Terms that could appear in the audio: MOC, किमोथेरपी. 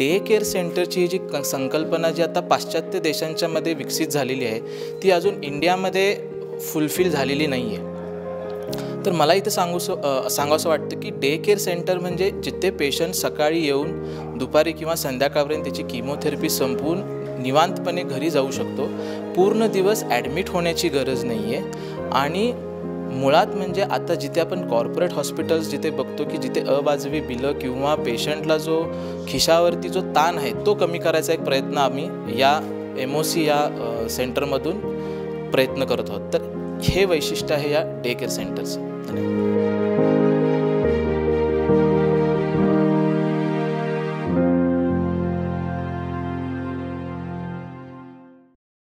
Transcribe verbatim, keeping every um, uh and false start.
Day care सेंटरची जी संकल्पना जी आता पाश्चात्य देशांच्यामध्ये विकसित झालेली आहे ती अजून इंडियामध्ये फुलफिल झालेली नाही आहे। तर मला इथे सांगू सांगावंसं वाटतं की डे केअर सेंटर म्हणजे जिथे पेशंट सकाळी येऊन दुपारी किंवा संध्याकाळपर्यंत त्याची किमोथेरपी संपवून निवांतपणे घरी जाऊ शकतो, पूर्ण दिवस ॲडमिट होण्याची गरज नाही आहे। आणि मुळात म्हणजे आता जिथे आपण कॉर्पोरेट हॉस्पिटल्स जिथे बघतो की जिथे अवाजवी बिलं किंवा पेशंटला जो खिशावरती जो ताण आहे तो कमी करायचा एक प्रयत्न आम्ही या एम ओ सी या सेंटरमधून प्रयत्न करत आहोत। तर हे वैशिष्ट्य आहे या डे केअर सेंटरचं। धन्यवाद।